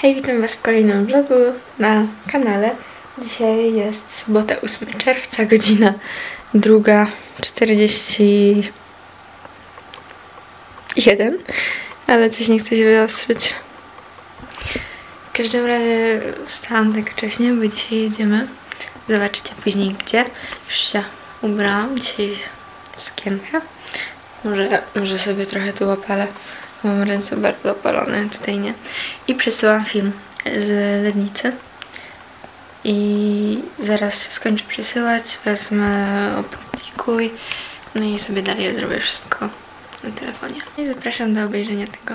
Hej, witam was w kolejnym vlogu na kanale. Dzisiaj jest sobota 8 czerwca, godzina 2:41, ale coś nie chcę się wyostrzyć. W każdym razie wstałam tak wcześnie, bo dzisiaj jedziemy. Zobaczycie później gdzie. Już się ubrałam dzisiaj w sukienkę. Może sobie trochę tu opalę. Mam ręce bardzo opalone, tutaj nie. I przesyłam film z Lednicy. I zaraz skończę przesyłać, wezmę, opublikuj. No i sobie dalej zrobię wszystko na telefonie. I zapraszam do obejrzenia tego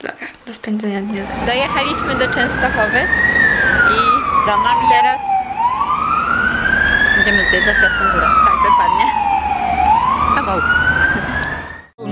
vloga, do spędzenia dnia. Dojechaliśmy do Częstochowy i za nami teraz będziemy zwiedzać Jasną Górę. Tak, dokładnie. A wow.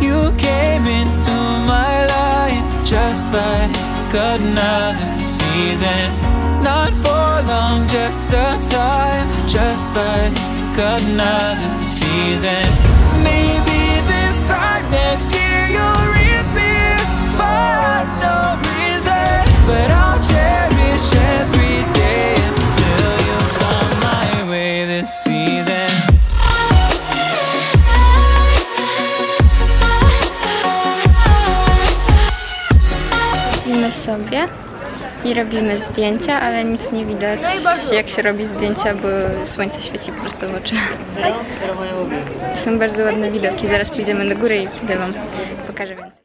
You came into my life just like another season, not for long, just a time, just like another season. Maybe this time next year you'll reappear for no reason, but I'll cherish every day until you're on my way this season. Sobie i robimy zdjęcia, ale nic nie widać, jak się robi zdjęcia, bo słońce świeci po prostu w oczy. Są bardzo ładne widoki, zaraz pójdziemy do góry i wtedy wam pokażę więcej.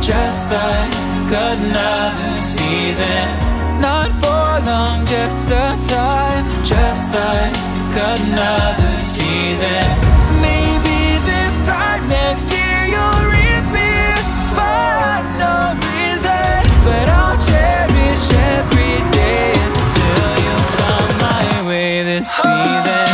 Just like another season, not for long, just a time, just like another season. Maybe this time next year you'll reappear for no reason, but I'll cherish every day until you're on my way this season.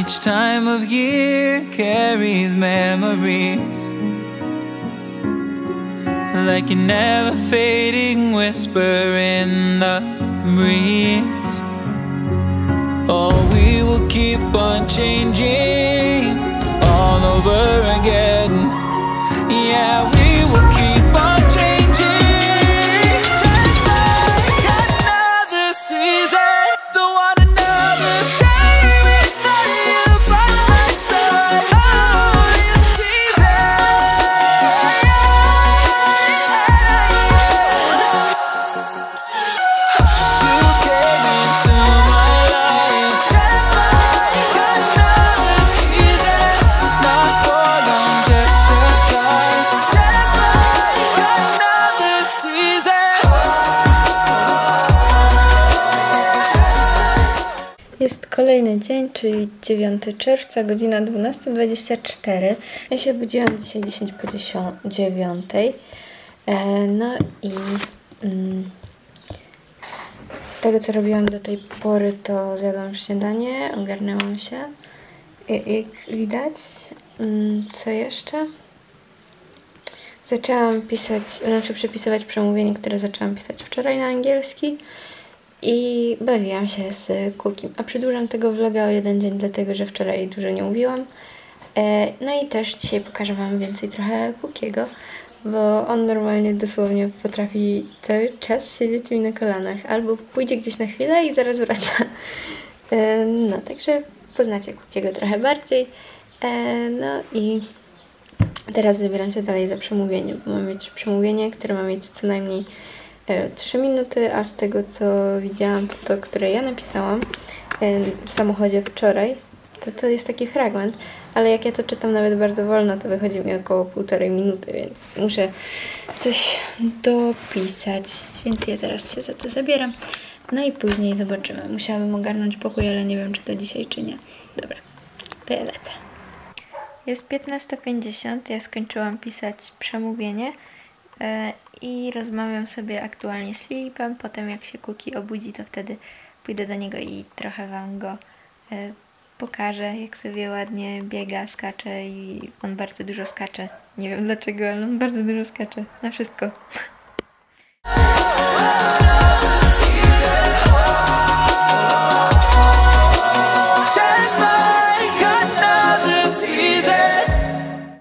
Each time of year carries memories, like an ever-fading whisper in the breeze. Oh, we will keep on changing all over again. Yeah, we will keep on changing, just like another season. Don't want another day. Kolejny dzień, czyli 9 czerwca, godzina 12:24. Ja się budziłam dzisiaj 9:10. No i Z tego, co robiłam do tej pory, to zjadłam śniadanie, ogarnęłam się. Jak widać, co jeszcze? Zaczęłam pisać, znaczy przepisywać przemówienie, które zaczęłam pisać wczoraj na angielski i bawiłam się z Cookim. A przedłużam tego vloga o jeden dzień, dlatego że wczoraj dużo nie mówiłam. No i też dzisiaj pokażę wam więcej trochę Cookiego, bo on normalnie dosłownie potrafi cały czas siedzieć mi na kolanach, albo pójdzie gdzieś na chwilę i zaraz wraca. No, także poznacie Cookiego trochę bardziej. No i teraz zabieram się dalej za przemówienie, bo mam mieć przemówienie, które ma mieć co najmniej 3 minuty, a z tego co widziałam, to które ja napisałam w samochodzie wczoraj, to jest taki fragment, ale jak ja to czytam nawet bardzo wolno, to wychodzi mi około 1,5 minuty, więc muszę coś dopisać, więc ja teraz się za to zabieram. No i później zobaczymy. Musiałabym ogarnąć pokój, ale nie wiem, czy to dzisiaj, czy nie. Dobra, to ja lecę. Jest 15:50, ja skończyłam pisać przemówienie i rozmawiam sobie aktualnie z Filipem. Potem jak się Cookie obudzi, to wtedy pójdę do niego i trochę wam go pokażę, jak sobie ładnie biega, skacze i on bardzo dużo skacze. Nie wiem dlaczego, ale on bardzo dużo skacze na wszystko.